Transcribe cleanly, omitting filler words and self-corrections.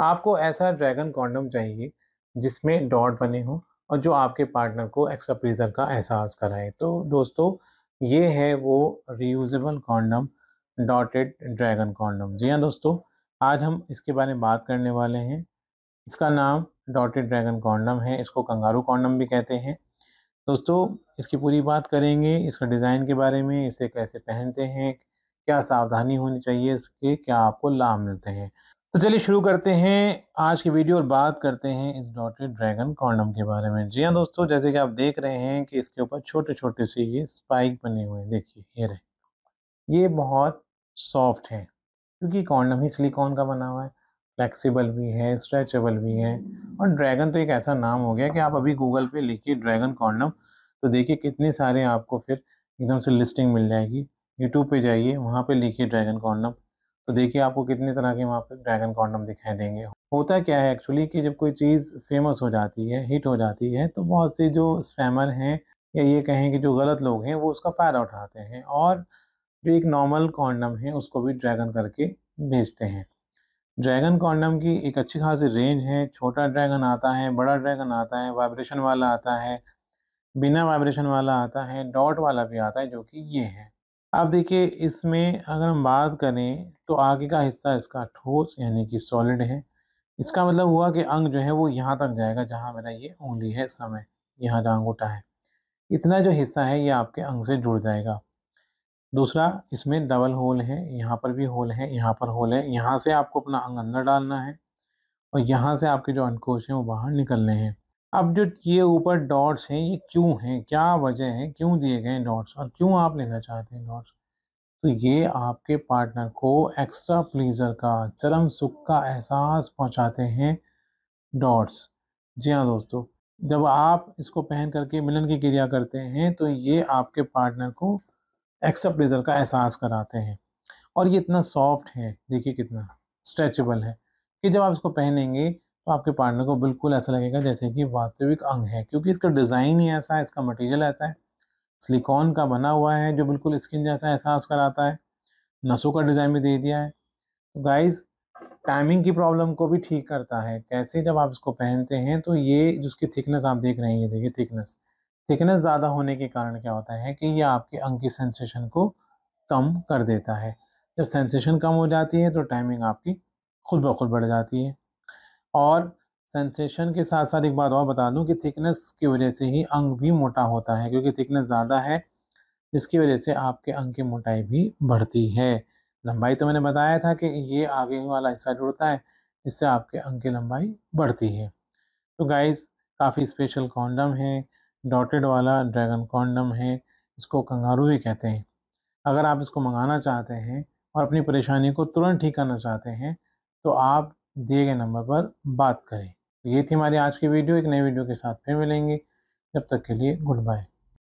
आपको ऐसा dragon condom चाहिए जिसमें डॉट बने हों और जो आपके पार्टनर को एक्स्ट्रा प्लेजर का एहसास कराए। तो दोस्तों ये है वो reusable condom dotted dragon condom. जी हाँ दोस्तों, आज हम इसके बारे में बात करने वाले हैं। इसका नाम डॉटेड ड्रैगन कॉन्डम है, इसको कंगारू कॉन्डम भी कहते हैं। दोस्तों इसकी पूरी बात करेंगे, इसका डिज़ाइन के बारे में, इसे कैसे पहनते हैं, क्या सावधानी होनी चाहिए, इसके क्या आपको लाभ मिलते हैं। तो चलिए शुरू करते हैं आज की वीडियो और बात करते हैं इस डॉटेड ड्रैगन कॉन्डम के बारे में। जी हाँ दोस्तों, जैसे कि आप देख रहे हैं कि इसके ऊपर छोटे छोटे से ये स्पाइक बने हुए हैं, देखिए ये रहे। ये बहुत सॉफ्ट है क्योंकि कॉन्डम ही सिलिकॉन का बना हुआ है, फ्लेक्सिबल भी है, स्ट्रेचेबल भी है। और ड्रैगन तो एक ऐसा नाम हो गया कि आप अभी गूगल पे लिखिए ड्रैगन कॉन्डम तो देखिए कितने सारे आपको फिर एकदम से लिस्टिंग मिल जाएगी। यूट्यूब पे जाइए, वहाँ पे लिखिए ड्रैगन कॉन्डम तो देखिए आपको कितने तरह के वहाँ पे ड्रैगन कॉन्डम दिखाई देंगे। होता क्या है एक्चुअली कि जब कोई चीज़ फेमस हो जाती है, हिट हो जाती है, तो बहुत से जो स्पैमर हैं या ये कहें कि जो गलत लोग हैं वो उसका फ़ायदा उठाते हैं और जो एक नॉर्मल कॉन्डम है उसको भी ड्रैगन करके बेचते हैं। ड्रैगन कॉन्डम की एक अच्छी खासी रेंज है। छोटा ड्रैगन आता है, बड़ा ड्रैगन आता है, वाइब्रेशन वाला आता है, बिना वाइब्रेशन वाला आता है, डॉट वाला भी आता है, जो कि ये है। आप देखिए इसमें अगर हम बात करें तो आगे का हिस्सा इसका ठोस यानी कि सॉलिड है। इसका मतलब हुआ कि अंग जो है वो यहाँ तक जाएगा जहाँ मेरा ये उंगली है, समय यहाँ जहाँ अंगूठा है, इतना जो हिस्सा है ये आपके अंग से जुड़ जाएगा। दूसरा, इसमें डबल होल है, यहाँ पर भी होल है, यहाँ पर होल है। यहाँ से आपको अपना अंग अंदर डालना है और यहाँ से आपके जो अंडकोश हैं वो बाहर निकलने हैं। अब जो ये ऊपर डॉट्स हैं ये क्यों हैं, क्या वजह है, क्यों दिए गए डॉट्स और क्यों आप लेना चाहते हैं डॉट्स, तो ये आपके पार्टनर को एक्स्ट्रा प्लीजर का, चरम सुख का एहसास पहुँचाते हैं डॉट्स। जी हाँ दोस्तों, जब आप इसको पहन करके मिलन की क्रिया करते हैं तो ये आपके पार्टनर को एक्स्ट्रा प्लेजर का एहसास कराते हैं। और ये इतना सॉफ्ट है, देखिए कितना स्ट्रेचेबल है कि जब आप इसको पहनेंगे तो आपके पार्टनर को बिल्कुल ऐसा लगेगा जैसे कि वास्तविक अंग है, क्योंकि इसका डिज़ाइन ही ऐसा है, इसका मटेरियल ऐसा है, सिलिकॉन का बना हुआ है जो बिल्कुल स्किन जैसा एहसास कराता है। नसों का डिज़ाइन भी दे दिया है। तो गाइज़ टाइमिंग की प्रॉब्लम को भी ठीक करता है। कैसे, जब आप इसको पहनते हैं तो ये जिसकी थिकनेस आप देख रहे हैं, ये देखिए थिकनेस ज़्यादा होने के कारण क्या होता है कि ये आपके अंग की सेंसेशन को कम कर देता है। जब सेंसेशन कम हो जाती है तो टाइमिंग आपकी खुद ब खुद बढ़ जाती है। और सेंसेशन के साथ साथ एक बात और बता दूं कि थिकनेस की वजह से ही अंग भी मोटा होता है, क्योंकि थिकनेस ज़्यादा है जिसकी वजह से आपके अंग की मोटाई भी बढ़ती है। लंबाई तो मैंने बताया था कि ये आगे वाला हिस्सा जुड़ता है, इससे आपके अंग की लंबाई बढ़ती है। तो गाइज़ काफ़ी स्पेशल कॉन्डम है, डॉटेड वाला ड्रैगन कॉन्डम है, इसको कंगारू भी कहते हैं। अगर आप इसको मंगाना चाहते हैं और अपनी परेशानी को तुरंत ठीक करना चाहते हैं तो आप दिए गए नंबर पर बात करें। ये थी हमारी आज की वीडियो। एक नई वीडियो के साथ फिर मिलेंगे, तब तक के लिए गुड बाय।